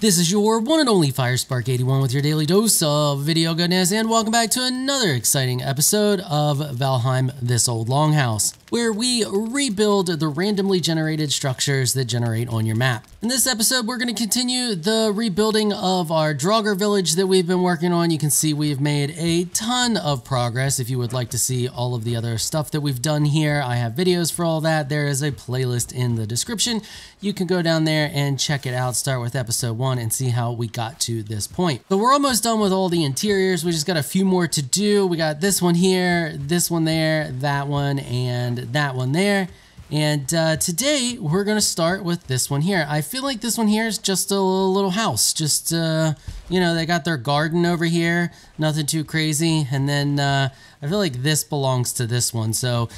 This is your one and only FireSpark81 with your daily dose of video goodness, and welcome back to another exciting episode of Valheim, This Old Longhouse, where we rebuild the randomly generated structures that generate on your map. In this episode, we're going to continue the rebuilding of our Draugr village that we've been working on. You can see we've made a ton of progress. If you would like to see all of the other stuff that we've done here, I have videos for all that. There is a playlist in the description. You can go down there and check it out. Start with episode 1 and see how we got to this point. But we're almost done with all the interiors. We just got a few more to do. We got this one here, this one there, that one, and that one there. And today we're gonna start with this one here. I feel like this one here is just a little house. Just you know, they got their garden over here, nothing too crazy. And then I feel like this belongs to this one. So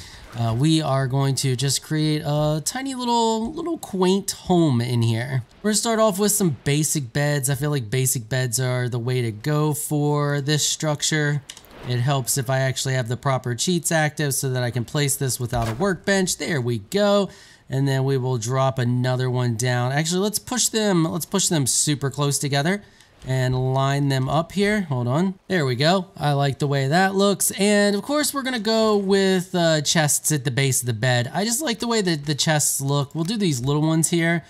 we are going to just create a tiny little quaint home in here. We're gonna start off with some basic beds. I feel like basic beds are the way to go for this structure. It helps if I actually have the proper cheats active so that I can place this without a workbench. There we go. And then we will drop another one down. Actually, let's push them super close together and line them up here. Hold on. There we go. I like the way that looks. And of course, we're gonna go with chests at the base of the bed. I just like the way that the chests look. We'll do these little ones here.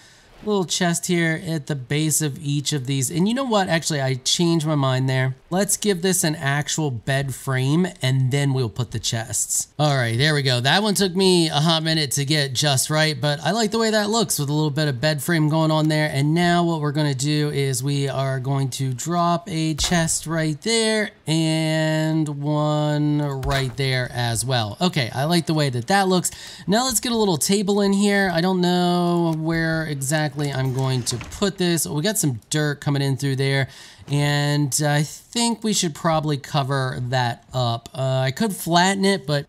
Little chest here at the base of each of these. And you know what? Actually, I changed my mind there. Let's give this an actual bed frame and then we'll put the chests. All right, there we go. That one took me a hot minute to get just right, but I like the way that looks with a little bit of bed frame going on there. And now what we're gonna do is we are going to drop a chest right there and one right there as well. Okay, I like the way that that looks. Now let's get a little table in here. I don't know where exactly I'm going to put this. We got some dirt coming in through there, and I think we should probably cover that up. I could flatten it, but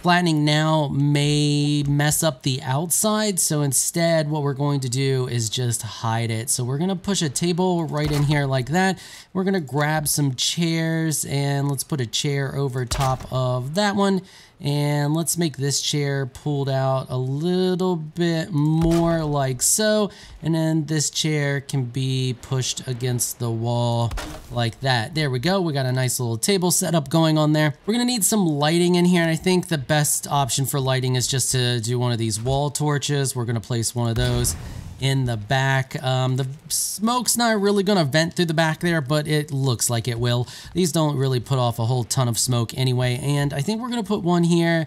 flattening now may mess up the outside, so instead what we're going to do is just hide it. So we're gonna push a table right in here like that. We're gonna grab some chairs, and let's put a chair over top of that one. And let's make this chair pulled out a little bit more like so. And then this chair can be pushed against the wall like that. There we go. We got a nice little table setup going on there. We're gonna need some lighting in here. And I think the best option for lighting is just to do one of these wall torches. We're gonna place one of those in the back. The smoke's not really gonna vent through the back there, but it looks like it will. These don't really put off a whole ton of smoke anyway, and I think we're gonna put one here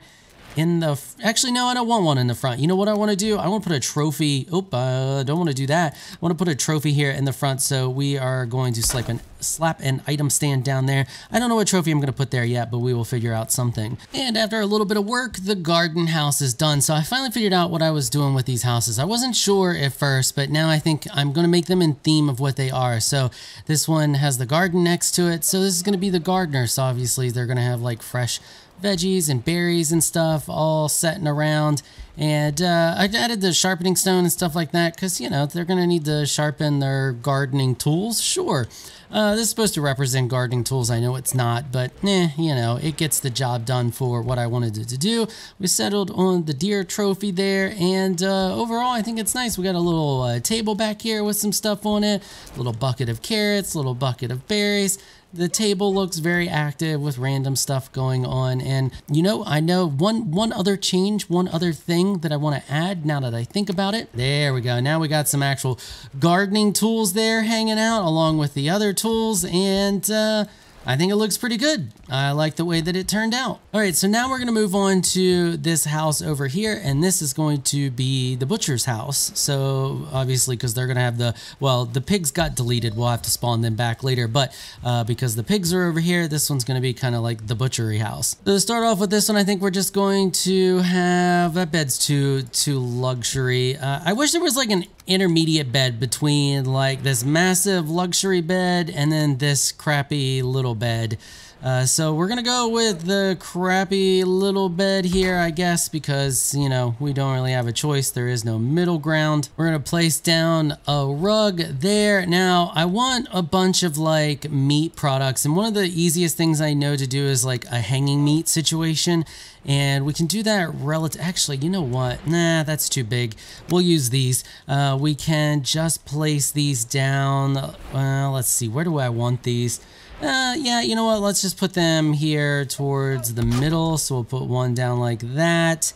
in the, actually no, I don't want one in the front. You know what I wanna do? I wanna put a trophy, I don't wanna do that. I wanna put a trophy here in the front, so we are going to slap an item stand down there. I don't know what trophy I'm gonna put there yet, but we will figure out something. And after a little bit of work, the garden house is done. So I finally figured out what I was doing with these houses. I wasn't sure at first, but now I think I'm gonna make them in theme of what they are. So this one has the garden next to it. So this is gonna be the gardener. So obviously they're gonna have like fresh veggies and berries and stuff all setting around. And I added the sharpening stone and stuff like that because, you know, they're going to need to sharpen their gardening tools. Sure. This is supposed to represent gardening tools. I know it's not, but you know, it gets the job done for what I wanted it to do. We settled on the deer trophy there, and overall, I think it's nice. We got a little table back here with some stuff on it, a little bucket of carrots, a little bucket of berries. The table looks very active with random stuff going on. And you know, I know one other thing that I want to add now that I think about it. There we go. Now we got some actual gardening tools there hanging out along with the other tools, and I think it looks pretty good. I like the way that it turned out. All right, so now we're gonna move on to this house over here, and this is going to be the butcher's house. So obviously, because they're gonna have the, well, the pigs got deleted. We'll have to spawn them back later, but because the pigs are over here, this one's gonna be kind of like the butchery house. So to start off with this one, I think we're just going to have, that bed's too luxury. I wish there was like an intermediate bed between like this massive luxury bed and then this crappy little bed. So we're gonna go with the crappy little bed here, I guess, because, you know, we don't really have a choice. There is no middle ground. We're gonna place down a rug there. Now, I want a bunch of like meat products, and one of the easiest things I know to do is like a hanging meat situation, and we can do that relative. Actually, you know what? Nah, that's too big. We'll use these. We can just place these down. Well, let's see. Where do I want these? Yeah, you know what? Let's just put them here towards the middle. So we'll put one down like that.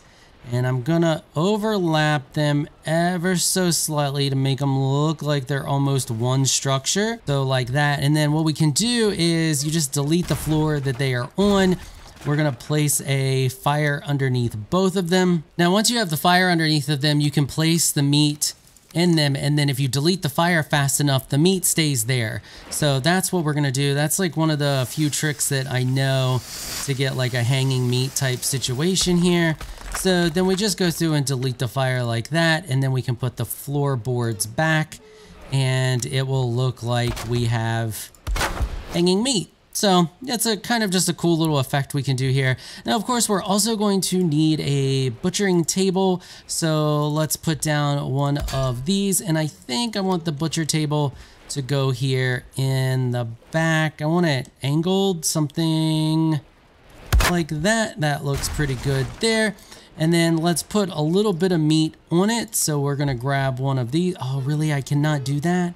And I'm gonna overlap them ever so slightly to make them look like they're almost one structure. So like that. And then what we can do is you just delete the floor that they are on. We're gonna place a fire underneath both of them. Now, once you have the fire underneath of them, you can place the meat in them, and then if you delete the fire fast enough, the meat stays there. So that's what we're gonna do. That's like one of the few tricks that I know to get like a hanging meat type situation here. So then we just go through and delete the fire like that, and then we can put the floorboards back, and it will look like we have hanging meat. So that's a kind of just a cool little effect we can do here. Now, of course, we're also going to need a butchering table. So let's put down one of these. And I think I want the butcher table to go here in the back. I want it angled, something like that. That looks pretty good there. And then let's put a little bit of meat on it. So we're going to grab one of these. Oh, really? I cannot do that?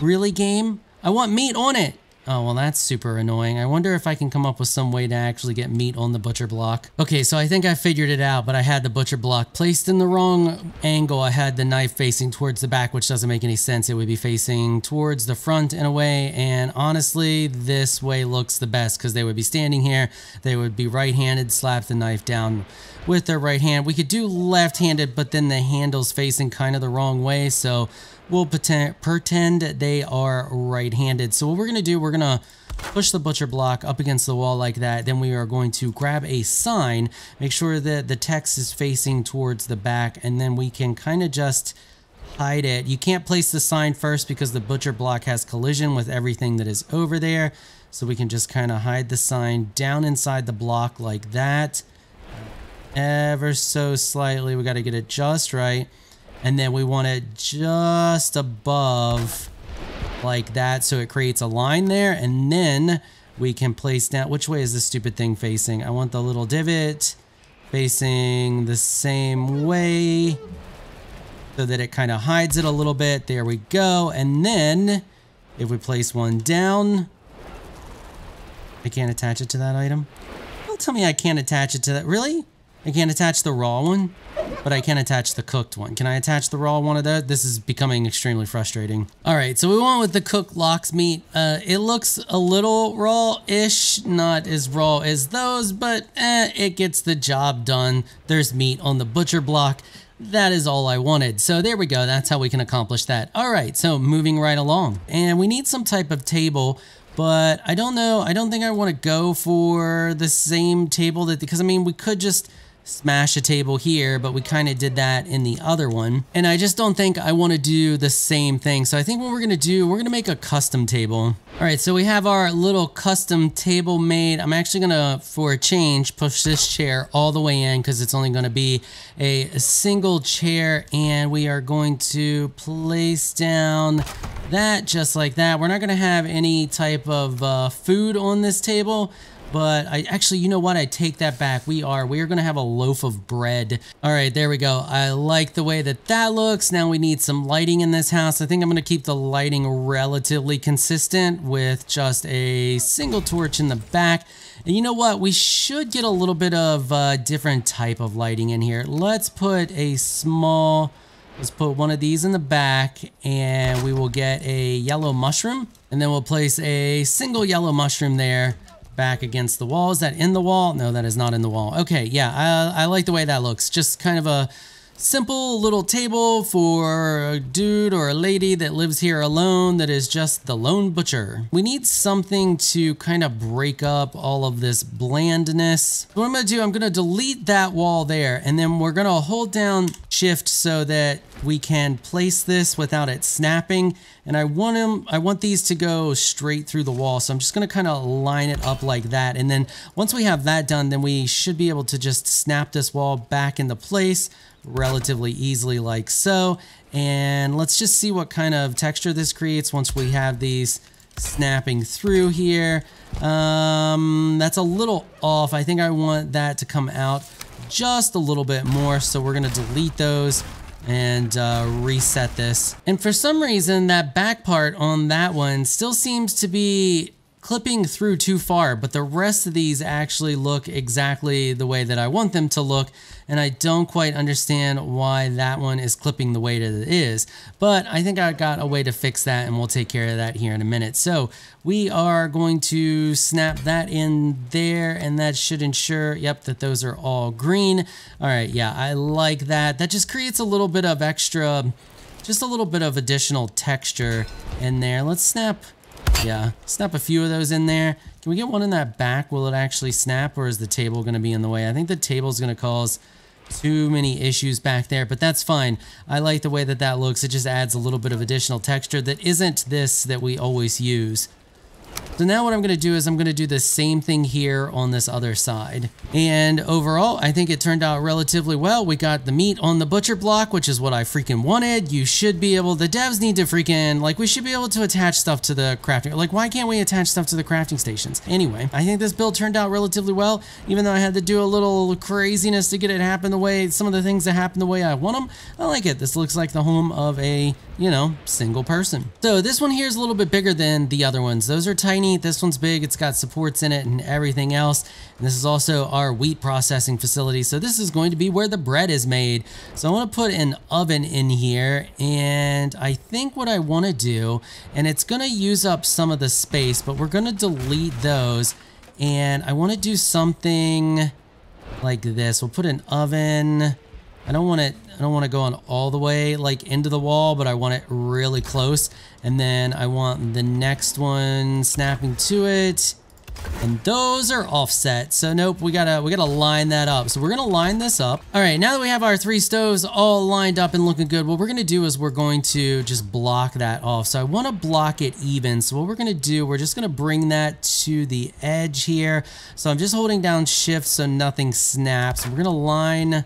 Really, game? I want meat on it. Oh, well, that's super annoying. I wonder if I can come up with some way to actually get meat on the butcher block. Okay, so I think I figured it out, but I had the butcher block placed in the wrong angle. I had the knife facing towards the back, which doesn't make any sense. It would be facing towards the front in a way, and honestly, this way looks the best because they would be standing here. They would be right-handed, slap the knife down with their right hand. We could do left-handed, but then the handle's facing kind of the wrong way, so we'll pretend they are right-handed. So what we're going to do, we're going to push the butcher block up against the wall like that. Then we are going to grab a sign, make sure that the text is facing towards the back, and then we can kind of just hide it. You can't place the sign first because the butcher block has collision with everything that is over there. So we can just kind of hide the sign down inside the block like that. Ever so slightly. We got to get it just right. And then we want it just above like that, so it creates a line there. And then we can place down, which way is this stupid thing facing? I want the little divot facing the same way so that it kind of hides it a little bit. There we go. And then if we place one down, I can't attach it to that item. Don't tell me I can't attach it to that. Really? I can't attach the raw one, but I can attach the cooked one. Can I attach the raw one of those? This is becoming extremely frustrating. All right, so we went with the cooked lox meat. It looks a little raw-ish, not as raw as those, but it gets the job done. There's meat on the butcher block. That is all I wanted. So there we go. That's how we can accomplish that. All right, so moving right along. And we need some type of table. But I don't know. I don't think I want to go for the same table that, because I mean, we could just smash a table here, but we kind of did that in the other one. And I just don't think I want to do the same thing. So I think what we're going to do, we're going to make a custom table. All right, so we have our little custom table made. I'm actually going to, for a change, push this chair all the way in because it's only going to be a single chair. And we are going to place down that just like that. We're not going to have any type of food on this table. But I actually, you know what? I take that back. We are going to have a loaf of bread. All right, there we go. I like the way that that looks. Now we need some lighting in this house. I think I'm going to keep the lighting relatively consistent with just a single torch in the back. And you know what? We should get a little bit of a different type of lighting in here. Let's put one of these in the back, and we will get a yellow mushroom. And then we'll place a single yellow mushroom there. Back against the wall. Is that in the wall? No, that is not in the wall. Okay, yeah, I like the way that looks. Just kind of a simple little table for a dude or a lady that lives here alone that is just the lone butcher. We need something to kind of break up all of this blandness. What I'm gonna do, I'm gonna delete that wall there, and then we're gonna hold down shift so that we can place this without it snapping. And I want these to go straight through the wall, so I'm just gonna kind of line it up like that. And then once we have that done, then we should be able to just snap this wall back into place relatively easily, like so. And let's just see what kind of texture this creates once we have these snapping through here. That's a little off. I think I want that to come out just a little bit more, so we're gonna delete those and reset this. And for some reason, that back part on that one still seems to be clipping through too far, but the rest of these actually look exactly the way that I want them to look, and I don't quite understand why that one is clipping the way that it is, but I think I got a way to fix that, and we'll take care of that here in a minute. So we are going to snap that in there, and that should ensure, yep, that those are all green. All right, yeah, I like that. That just creates a little bit of extra, just a little bit of additional texture in there. Let's snap. Yeah, snap a few of those in there. Can we get one in that back? Will it actually snap, or is the table going to be in the way? I think the table's going to cause too many issues back there, but that's fine. I like the way that that looks. It just adds a little bit of additional texture that isn't this that we always use. So now what I'm gonna do is I'm gonna do the same thing here on this other side. And overall, I think it turned out relatively well. We got the meat on the butcher block, which is what I freaking wanted. You should be able, the devs need to freaking, like, we should be able to attach stuff to the crafting. Like, why can't we attach stuff to the crafting stations? Anyway, I think this build turned out relatively well, even though I had to do a little craziness to get it happen the way, some of the things that happen the way I want them. I like it. This looks like the home of a, you know, single person. So this one here is a little bit bigger than the other ones. Those are tiny. This one's big. It's got supports in it and everything else. And this is also our wheat processing facility. So this is going to be where the bread is made. So I want to put an oven in here, and I think what I want to do, and it's going to use up some of the space, but we're going to delete those. And I want to do something like this. We'll put an oven. I don't want to go on all the way like into the wall, but I want it really close. And then I want the next one snapping to it. And those are offset. So nope, we gotta line that up. So we're gonna line this up. All right, now that we have our three stoves all lined up and looking good, what we're gonna do is we're going to just block that off. So I wanna block it even. So what we're gonna do, we're just gonna bring that to the edge here. So I'm just holding down shift so nothing snaps. We're gonna line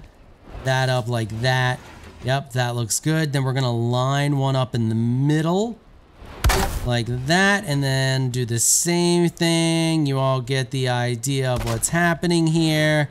that up like that. Yep, that looks good. Then we're gonna line one up in the middle like that, and then do the same thing. You all get the idea of what's happening here.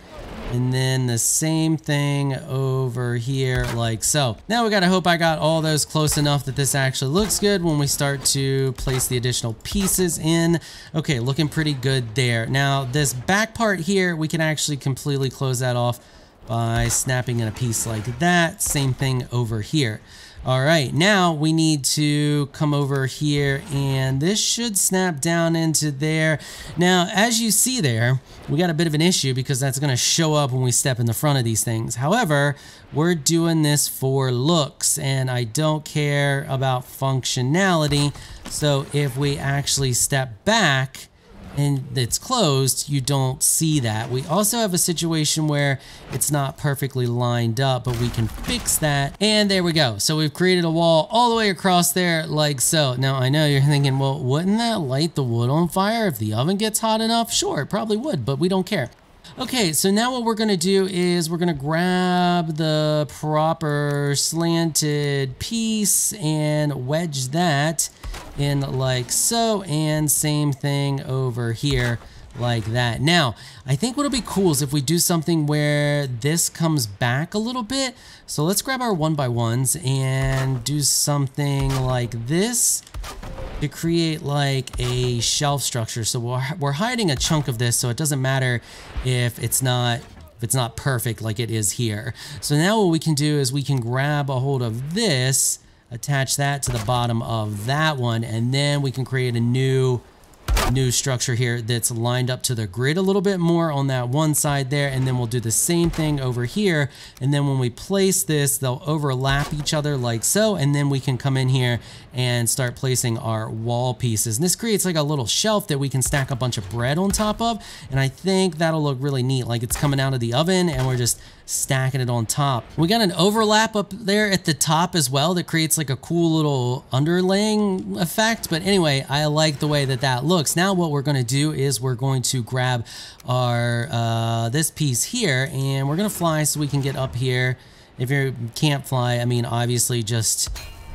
And then the same thing over here like so. Now we gotta hope I got all those close enough that this actually looks good when we start to place the additional pieces in. Okay, looking pretty good there. Now this back part here, we can actually completely close that off by snapping in a piece like that. Same thing over here. All right, now we need to come over here, and this should snap down into there. Now, as you see there, we got a bit of an issue because that's gonna show up when we step in the front of these things. However, we're doing this for looks, and I don't care about functionality. So if we actually step back, and it's closed, you don't see that. We also have a situation where it's not perfectly lined up, but we can fix that. And there we go. So we've created a wall all the way across there like so. Now I know you're thinking, well, wouldn't that light the wood on fire if the oven gets hot enough? Sure, it probably would, but we don't care. Okay, so now what we're gonna do is we're gonna grab the proper slanted piece and wedge that in like so, and same thing over here like that. Now, I think what'll be cool is if we do something where this comes back a little bit. So let's grab our 1x1s and do something like this to create like a shelf structure. So we're hiding a chunk of this, so it doesn't matter if it's not perfect like it is here. So now what we can do is we can grab a hold of this, attach that to the bottom of that one, and then we can create a new new structure here that's lined up to the grid a little bit more on that one side there, and then we'll do the same thing over here, and then when we place this, they'll overlap each other like so, and then we can come in here and start placing our wall pieces. And this creates like a little shelf that we can stack a bunch of bread on top of, and I think that'll look really neat, like it's coming out of the oven and we're just stacking it on top. We got an overlap up there at the top as well that creates like a cool little underlaying effect, but anyway, I like the way that that looks. Now what we're going to do is we're going to grab our this piece here, and we're going to fly so we can get up here. If you can't fly, I mean, obviously just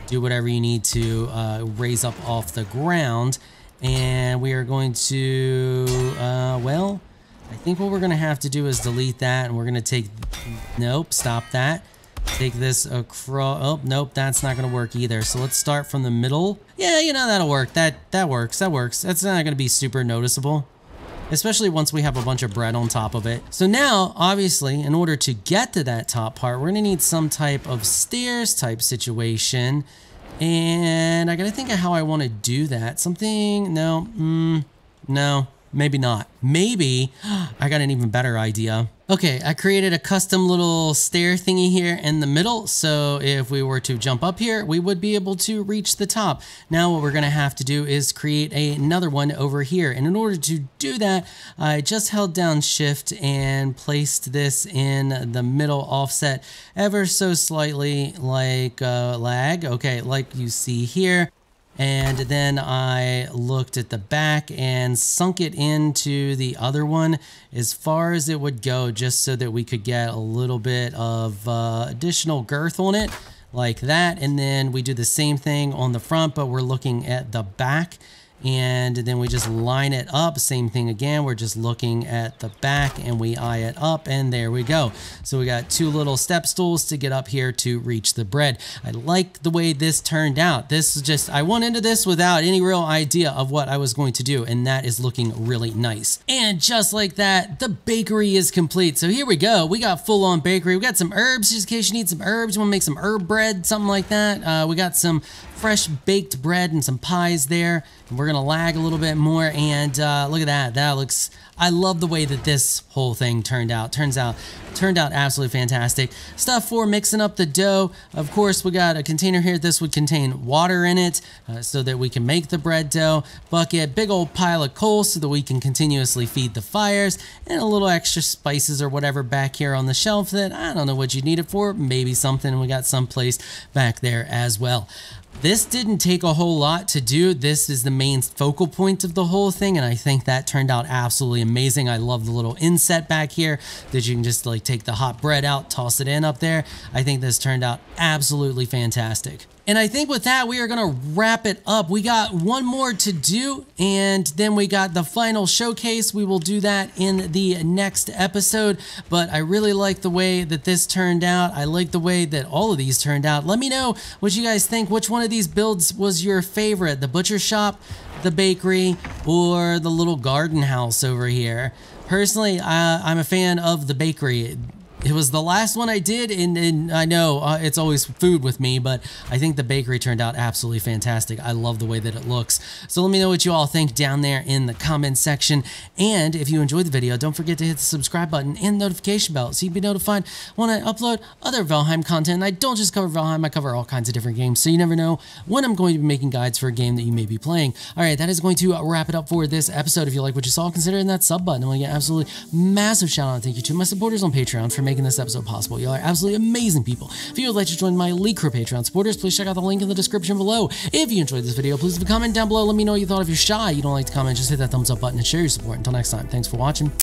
do whatever you need to raise up off the ground, and we are going to well, I think what we're going to have to do is delete that, and we're going to take, nope, stop that. Take this across, oh, nope, that's not going to work either. So let's start from the middle. Yeah, you know, that'll work. That works. That's not going to be super noticeable, especially once we have a bunch of bread on top of it. So now, obviously, in order to get to that top part, we're going to need some type of stairs type situation. And I got to think of how I want to do that. Something, no, no. Maybe not. Maybe I got an even better idea. Okay, I created a custom little stair thingy here in the middle. So if we were to jump up here, we would be able to reach the top. Now what we're going to have to do is create another one over here. And in order to do that, I just held down shift and placed this in the middle, offset ever so slightly, like lag. Okay, like you see here. And then I looked at the back and sunk it into the other one as far as it would go, just so that we could get a little bit of additional girth on it like that. And then we do the same thing on the front, but we're looking at the back, and then we just line it up. Same thing again, we're just looking at the back and we eye it up, and there we go. So we got two little step stools to get up here to reach the bread. I like the way this turned out. This is just, I went into this without any real idea of what I was going to do, and that is looking really nice. And just like that, the bakery is complete. So here we go, we got full on bakery. We got some herbs, just in case you need some herbs, you wanna make some herb bread, something like that. We got some fresh baked bread and some pies there, and we're gonna lag a little bit more, and look at that. That looks, I love the way that this whole thing turned out. Turned out absolutely fantastic. Stuff for mixing up the dough. Of course, we got a container here. This would contain water in it so that we can make the bread dough. Bucket, big old pile of coal so that we can continuously feed the fires, and a little extra spices or whatever back here on the shelf that I don't know what you need it for. Maybe something, we got someplace back there as well. This didn't take a whole lot to do. This is the main focal point of the whole thing, and I think that turned out absolutely amazing. I love the little inset back here that you can just like take the hot bread out, toss it in up there. I think this turned out absolutely fantastic. And I think with that, we are gonna wrap it up. We got one more to do, and then we got the final showcase. We will do that in the next episode, but I really like the way that this turned out. I like the way that all of these turned out. Let me know what you guys think. Which one of these builds was your favorite? The butcher shop, the bakery, or the little garden house over here? Personally, I'm a fan of the bakery. It was the last one I did, and I know it's always food with me, but I think the bakery turned out absolutely fantastic. I love the way that it looks. So let me know what you all think down there in the comment section. And if you enjoyed the video, don't forget to hit the subscribe button and notification bell so you'll be notified when I upload other Valheim content. And I don't just cover Valheim, I cover all kinds of different games, so you never know when I'm going to be making guides for a game that you may be playing. All right, that is going to wrap it up for this episode. If you like what you saw, consider hitting that sub button. I want to get absolutely massive shout out and thank you to my supporters on Patreon for making this episode possible. Y'all are absolutely amazing people. If you would like to join my elite crew Patreon supporters, please check out the link in the description below. If you enjoyed this video, please leave a comment down below. Let me know what you thought. If you're shy, you don't like to comment, just hit that thumbs up button and share your support. Until next time, thanks for watching.